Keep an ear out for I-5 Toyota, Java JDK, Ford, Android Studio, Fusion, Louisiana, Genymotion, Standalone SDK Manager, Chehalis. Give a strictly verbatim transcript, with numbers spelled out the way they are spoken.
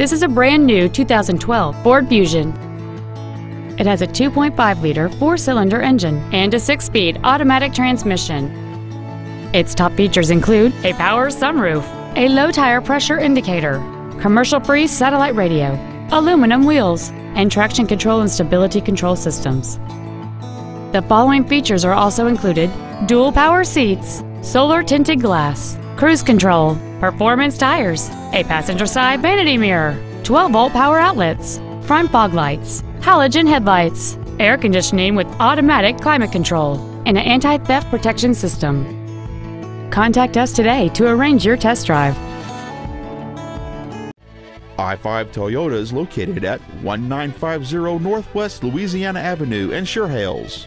This is a brand new two thousand twelve Ford Fusion. It has a two point five liter four-cylinder engine and a six-speed automatic transmission. Its top features include a power sunroof, a low-tire pressure indicator, commercial-free satellite radio, aluminum wheels, and traction control and stability control systems. The following features are also included: dual power seats, solar tinted glass, cruise control, performance tires, a passenger side vanity mirror, twelve volt power outlets, front fog lights, halogen headlights, air conditioning with automatic climate control, and an anti-theft protection system. Contact us today to arrange your test drive. I five Toyota is located at one nine five zero Northwest Louisiana Avenue in Chehalis.